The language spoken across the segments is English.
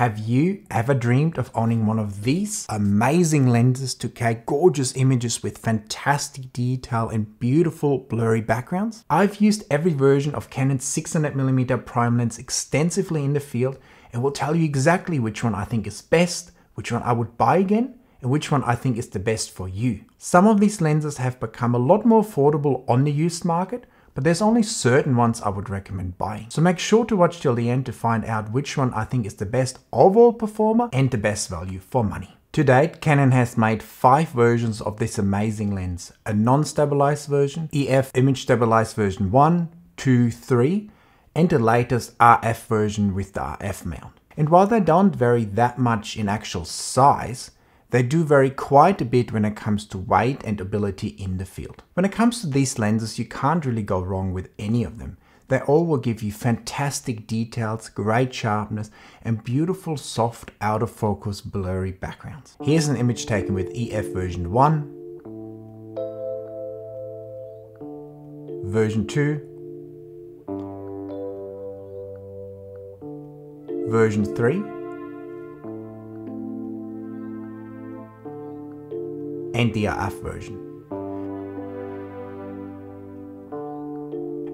Have you ever dreamed of owning one of these amazing lenses to create gorgeous images with fantastic detail and beautiful blurry backgrounds? I've used every version of Canon's 600mm prime lens extensively in the field and will tell you exactly which one I think is best, which one I would buy again, and which one I think is the best for you. Some of these lenses have become a lot more affordable on the used market, but there's only certain ones I would recommend buying. So make sure to watch till the end to find out which one I think is the best overall performer and the best value for money. To date, Canon has made 5 versions of this amazing lens: a non-stabilized version, EF image stabilized version 1, 2, 3, and the latest RF version with the RF mount. And while they don't vary that much in actual size, they do vary quite a bit when it comes to weight and ability in the field. When it comes to these lenses, you can't really go wrong with any of them. They all will give you fantastic details, great sharpness, and beautiful soft out of focus blurry backgrounds. Here's an image taken with EF version 1, version 2, version 3, and the RF version.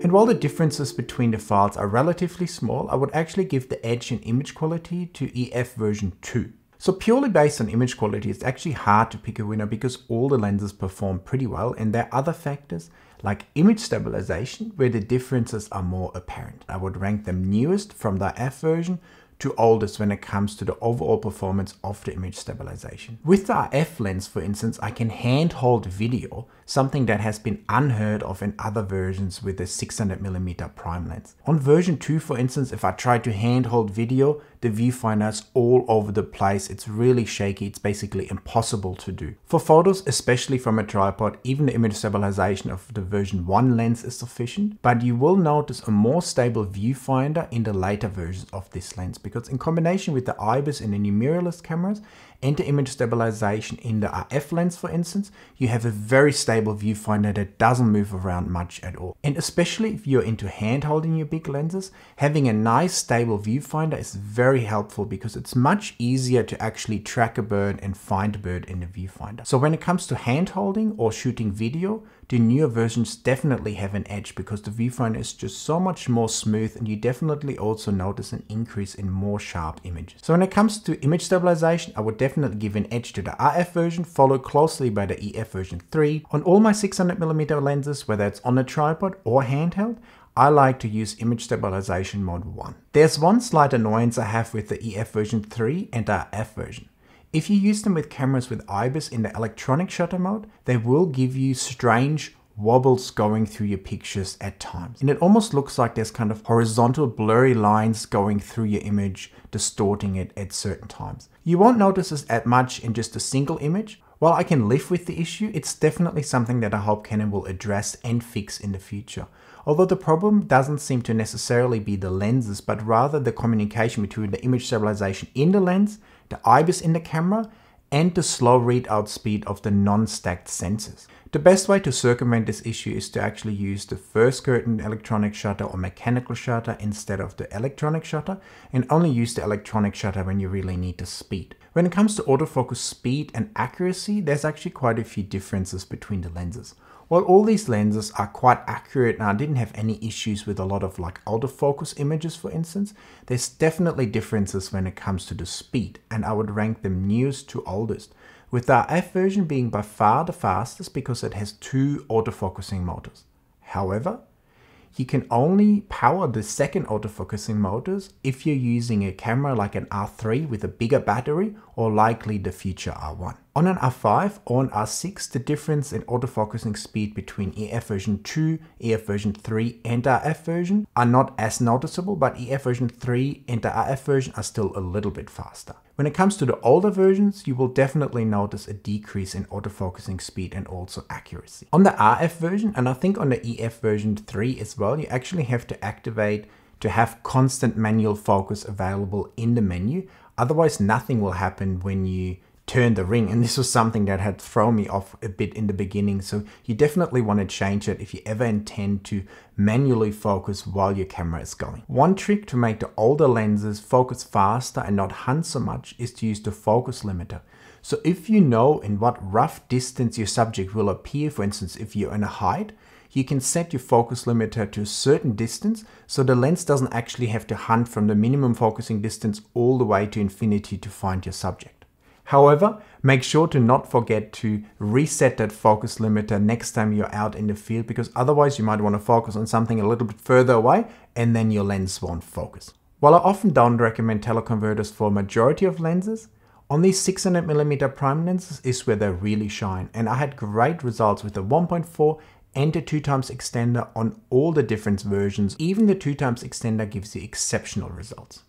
And while the differences between the files are relatively small, I would actually give the edge in image quality to EF version 2. So purely based on image quality, it's actually hard to pick a winner because all the lenses perform pretty well, and there are other factors like image stabilization where the differences are more apparent. I would rank them newest from the RF version to oldest when it comes to the overall performance of the image stabilization. With the RF lens, for instance, I can handhold video, something that has been unheard of in other versions with the 600mm prime lens. On version 2, for instance, if I try to handhold video, the viewfinder is all over the place. It's really shaky. It's basically impossible to do. For photos, especially from a tripod, even the image stabilization of the version 1 lens is sufficient, but you will notice a more stable viewfinder in the later versions of this lens, because in combination with the IBIS in the new mirrorless cameras and the image stabilization in the RF lens, for instance, you have a very stable viewfinder that doesn't move around much at all. And especially if you're into hand-holding your big lenses, having a nice stable viewfinder is very helpful because it's much easier to actually track a bird and find a bird in the viewfinder. So when it comes to hand-holding or shooting video, the newer versions definitely have an edge because the viewfinder is just so much more smooth, and you definitely also notice an increase in more sharp images. So when it comes to image stabilization, I would definitely give an edge to the RF version, followed closely by the EF version 3. On all my 600mm lenses, whether it's on a tripod or handheld, I like to use image stabilization mode 1. There's one slight annoyance I have with the EF version 3 and the RF version. If you use them with cameras with IBIS in the electronic shutter mode, they will give you strange wobbles going through your pictures at times. And it almost looks like there's kind of horizontal blurry lines going through your image, distorting it at certain times. You won't notice this as much in just a single image. While I can live with the issue, it's definitely something that I hope Canon will address and fix in the future. Although the problem doesn't seem to necessarily be the lenses, but rather the communication between the image stabilization in the lens, the IBIS in the camera, and the slow readout speed of the non-stacked sensors. The best way to circumvent this issue is to actually use the first curtain electronic shutter or mechanical shutter instead of the electronic shutter, and only use the electronic shutter when you really need the speed. When it comes to autofocus speed and accuracy, there's actually quite a few differences between the lenses. While all these lenses are quite accurate and I didn't have any issues with a lot of like autofocus images, for instance, there's definitely differences when it comes to the speed, and I would rank them newest to oldest, with the RF version being by far the fastest because it has 2 autofocusing motors. However, you can only power the second autofocusing motors if you're using a camera like an R3 with a bigger battery, or likely the future R1. On an R5 or an R6, the difference in autofocusing speed between EF version 2, EF version 3 and RF version are not as noticeable, but EF version 3 and the RF version are still a little bit faster. When it comes to the older versions, you will definitely notice a decrease in autofocusing speed and also accuracy. On the RF version, and I think on the EF version 3 as well, you actually have to activate to have constant manual focus available in the menu. Otherwise, nothing will happen when you turn the ring, and this was something that had thrown me off a bit in the beginning. So you definitely want to change it if you ever intend to manually focus while your camera is going. One trick to make the older lenses focus faster and not hunt so much is to use the focus limiter. So if you know in what rough distance your subject will appear, for instance if you're in a height, you can set your focus limiter to a certain distance so the lens doesn't actually have to hunt from the minimum focusing distance all the way to infinity to find your subject. However, make sure to not forget to reset that focus limiter next time you're out in the field, because otherwise you might want to focus on something a little bit further away and then your lens won't focus. While I often don't recommend teleconverters for a majority of lenses, on these 600mm prime lenses is where they really shine, and I had great results with the 1.4 and the 2x extender on all the different versions. Even the 2x extender gives you exceptional results.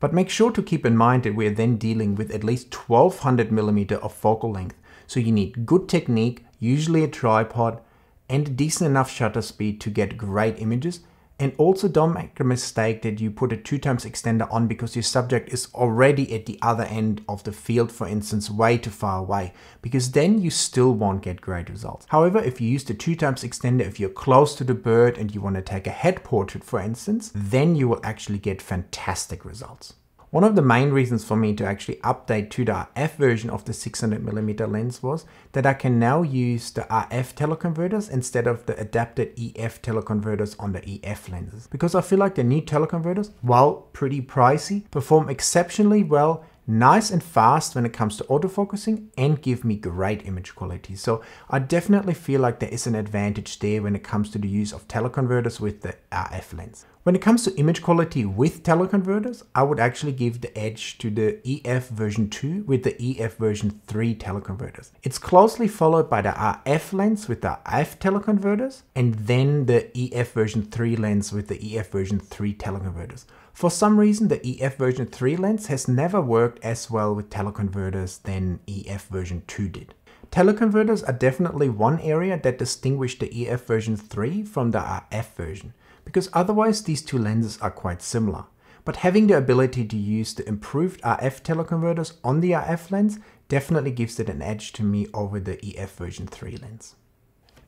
But make sure to keep in mind that we're then dealing with at least 1200mm of focal length, so you need good technique, usually a tripod, and decent enough shutter speed to get great images. And also don't make a mistake that you put a 2x extender on because your subject is already at the other end of the field, for instance, way too far away, because then you still won't get great results. However, if you use the 2x extender, if you're close to the bird and you want to take a head portrait, for instance, then you will actually get fantastic results. One of the main reasons for me to actually update to the RF version of the 600mm lens was that I can now use the RF teleconverters instead of the adapted EF teleconverters on the EF lenses, because I feel like the new teleconverters, while pretty pricey, perform exceptionally well, nice and fast when it comes to autofocusing, and give me great image quality. So I definitely feel like there is an advantage there when it comes to the use of teleconverters with the RF lens. When it comes to image quality with teleconverters, I would actually give the edge to the EF version 2 with the EF version 3 teleconverters. It's closely followed by the RF lens with the RF teleconverters, and then the EF version 3 lens with the EF version 3 teleconverters. For some reason, the EF version 3 lens has never worked as well with teleconverters than EF version 2 did. Teleconverters are definitely one area that distinguish the EF version 3 from the RF version, because otherwise these two lenses are quite similar. But having the ability to use the improved RF teleconverters on the RF lens definitely gives it an edge to me over the EF version 3 lens.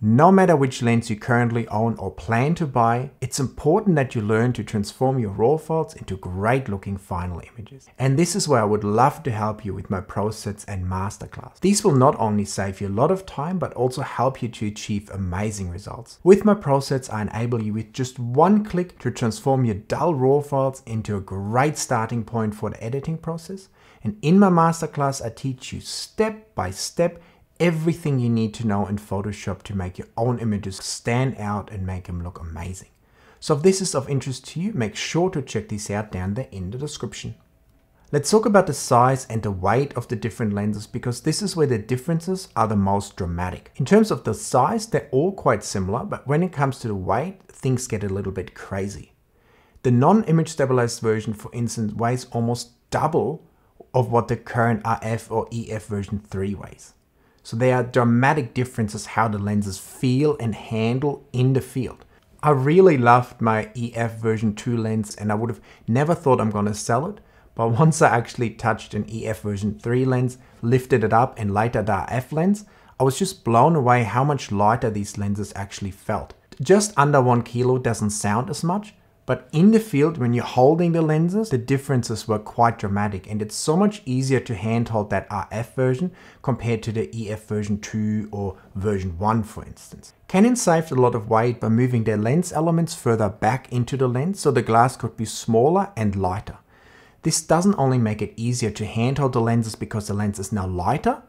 No matter which lens you currently own or plan to buy, it's important that you learn to transform your RAW files into great looking final images. And this is where I would love to help you with my pro sets and masterclass. These will not only save you a lot of time, but also help you to achieve amazing results. With my pro sets, I enable you with just one click to transform your dull RAW files into a great starting point for the editing process. And in my masterclass, I teach you step by step everything you need to know in Photoshop to make your own images stand out and make them look amazing. So if this is of interest to you, make sure to check these out down there in the description. Let's talk about the size and the weight of the different lenses, because this is where the differences are the most dramatic. In terms of the size, they're all quite similar, but when it comes to the weight, things get a little bit crazy. The non-image stabilized version, for instance, weighs almost double of what the current RF or EF version 3 weighs. So there are dramatic differences how the lenses feel and handle in the field. I really loved my EF version 2 lens and I would have never thought I'm gonna sell it, but once I actually touched an EF version 3 lens, lifted it up and later the RF lens, I was just blown away how much lighter these lenses actually felt. Just under 1 kilo doesn't sound as much, but in the field, when you're holding the lenses, the differences were quite dramatic, and it's so much easier to handhold that RF version compared to the EF version 2 or version 1, for instance. Canon saved a lot of weight by moving their lens elements further back into the lens so the glass could be smaller and lighter. This doesn't only make it easier to handhold the lenses because the lens is now lighter,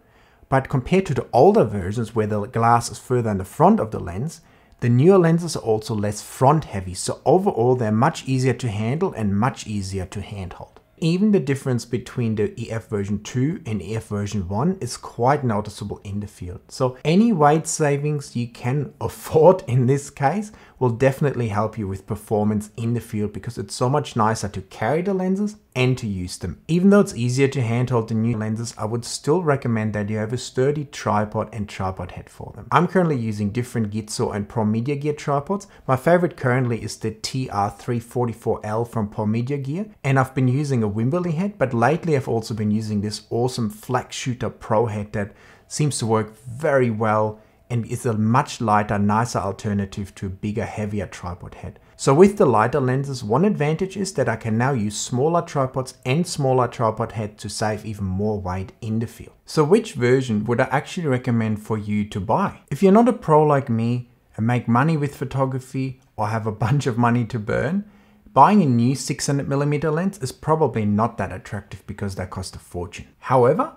but compared to the older versions where the glass is further in the front of the lens, the newer lenses are also less front heavy, so overall they're much easier to handle and much easier to handhold. Even the difference between the EF version 2 and EF version 1 is quite noticeable in the field. So any weight savings you can afford in this case will definitely help you with performance in the field, because it's so much nicer to carry the lenses and to use them. Even though it's easier to handhold the new lenses, I would still recommend that you have a sturdy tripod and tripod head for them. I'm currently using different Gitzo and ProMedia Gear tripods. My favorite currently is the TR344L from ProMedia Gear, and I've been using a Wimberley head, but lately I've also been using this awesome Flex Shooter Pro head that seems to work very well and is a much lighter, nicer alternative to a bigger, heavier tripod head. So with the lighter lenses, one advantage is that I can now use smaller tripods and smaller tripod heads to save even more weight in the field. So which version would I actually recommend for you to buy? If you're not a pro like me and make money with photography or have a bunch of money to burn, buying a new 600mm lens is probably not that attractive because they cost a fortune. However,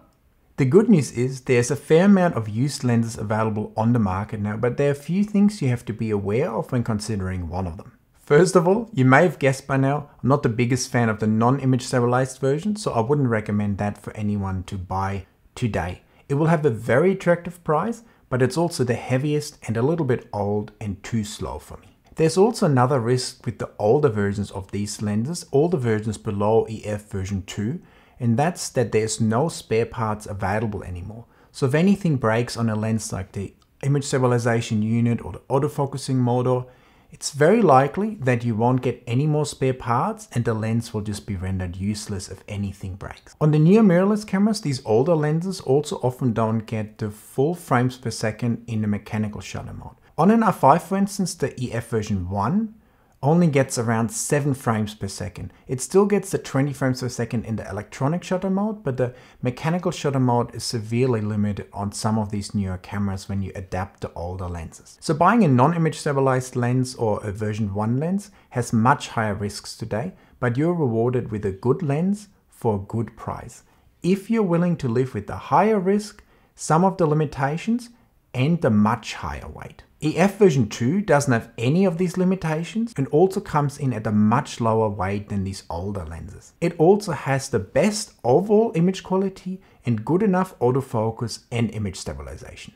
the good news is there's a fair amount of used lenses available on the market now, but there are a few things you have to be aware of when considering one of them. First of all, you may have guessed by now, I'm not the biggest fan of the non-image stabilized version, so I wouldn't recommend that for anyone to buy today. It will have a very attractive price, but it's also the heaviest and a little bit old and too slow for me. There's also another risk with the older versions of these lenses, all the versions below EF version 2, and that's that there's no spare parts available anymore. So if anything breaks on a lens like the image stabilization unit or the autofocusing motor, it's very likely that you won't get any more spare parts and the lens will just be rendered useless if anything breaks. On the newer mirrorless cameras, these older lenses also often don't get the full frames per second in the mechanical shutter mode. On an R5, for instance, the EF version 1, only gets around 7 frames per second. It still gets the 20 frames per second in the electronic shutter mode, but the mechanical shutter mode is severely limited on some of these newer cameras when you adapt the older lenses. So buying a non-image stabilized lens or a version 1 lens has much higher risks today, but you're rewarded with a good lens for a good price. If you're willing to live with the higher risk, some of the limitations, and the much higher weight. EF version 2 doesn't have any of these limitations and also comes in at a much lower weight than these older lenses. It also has the best overall image quality and good enough autofocus and image stabilization.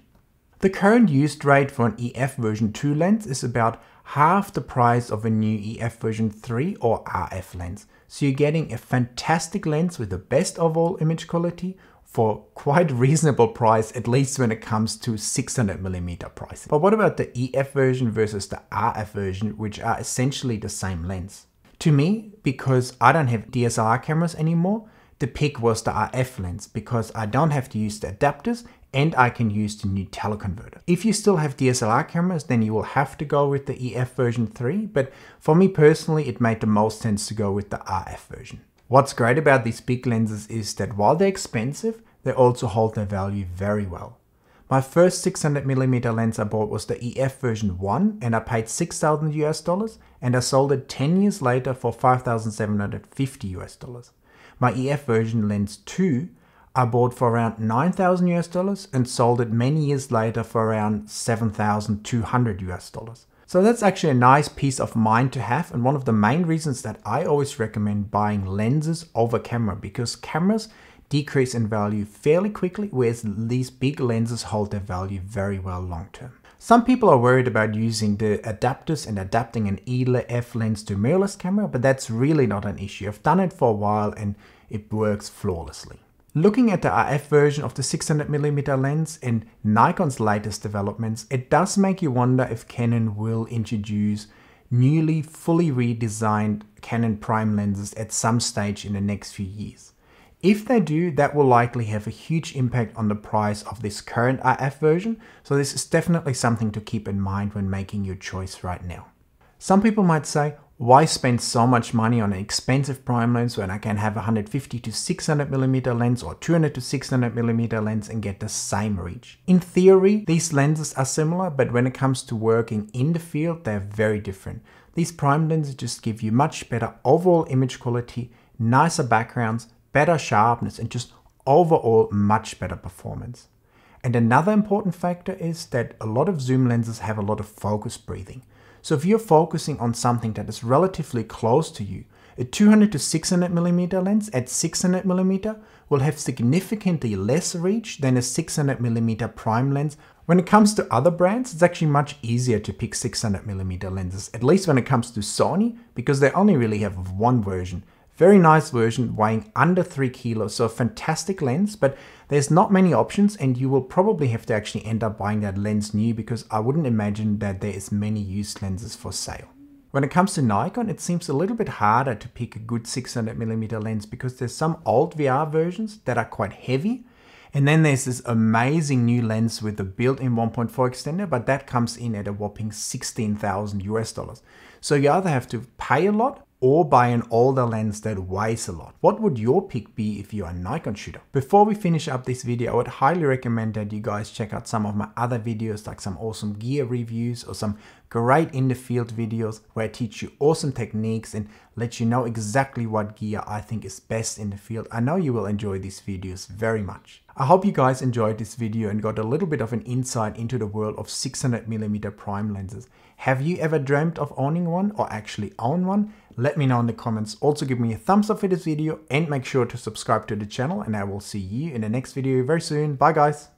The current used rate for an EF version 2 lens is about half the price of a new EF version 3 or RF lens. So you're getting a fantastic lens with the best overall image quality for quite reasonable price, at least when it comes to 600mm pricing. But what about the EF version versus the RF version, which are essentially the same lens? To me, because I don't have DSLR cameras anymore, the pick was the RF lens because I don't have to use the adapters and I can use the new teleconverter. If you still have DSLR cameras, then you will have to go with the EF version 3, but for me personally, it made the most sense to go with the RF version. What's great about these big lenses is that while they're expensive, they also hold their value very well. My first 600mm lens I bought was the EF version 1 and I paid $6,000 and I sold it 10 years later for $5,750. My EF version lens 2 I bought for around $9,000 and sold it many years later for around $7,200. So that's actually a nice peace of mind to have and one of the main reasons that I always recommend buying lenses over camera because cameras decrease in value fairly quickly, whereas these big lenses hold their value very well long term. Some people are worried about using the adapters and adapting an EF lens to a mirrorless camera, but that's really not an issue. I've done it for a while and it works flawlessly. Looking at the RF version of the 600mm lens and Nikon's latest developments, it does make you wonder if Canon will introduce newly fully redesigned Canon prime lenses at some stage in the next few years. If they do, that will likely have a huge impact on the price of this current RF version, so this is definitely something to keep in mind when making your choice right now. Some people might say, why spend so much money on an expensive prime lens when I can have a 150-600mm lens or 200-600mm lens and get the same reach? In theory, these lenses are similar, but when it comes to working in the field, they're very different. These prime lenses just give you much better overall image quality, nicer backgrounds, better sharpness, and just overall much better performance. And another important factor is that a lot of zoom lenses have a lot of focus breathing. So if you're focusing on something that is relatively close to you, a 200-600mm lens at 600mm will have significantly less reach than a 600mm prime lens. When it comes to other brands, it's actually much easier to pick 600mm lenses, at least when it comes to Sony, because they only really have one version, Very nice version, weighing under 3 kilos, so a fantastic lens, but there's not many options and you will probably have to actually end up buying that lens new because I wouldn't imagine that there is many used lenses for sale. When it comes to Nikon, it seems a little bit harder to pick a good 600mm lens because there's some old VR versions that are quite heavy, and then there's this amazing new lens with the built-in 1.4 extender, but that comes in at a whopping $16,000 US. So you either have to pay a lot or buy an older lens that weighs a lot. What would your pick be if you're a Nikon shooter? Before we finish up this video, I would highly recommend that you guys check out some of my other videos, like some awesome gear reviews or some great in the field videos where I teach you awesome techniques and let you know exactly what gear I think is best in the field. I know you will enjoy these videos very much. I hope you guys enjoyed this video and got a little bit of an insight into the world of 600mm prime lenses. Have you ever dreamt of owning one or actually own one? Let me know in the comments. Also give me a thumbs up for this video and make sure to subscribe to the channel, and I will see you in the next video very soon. Bye guys.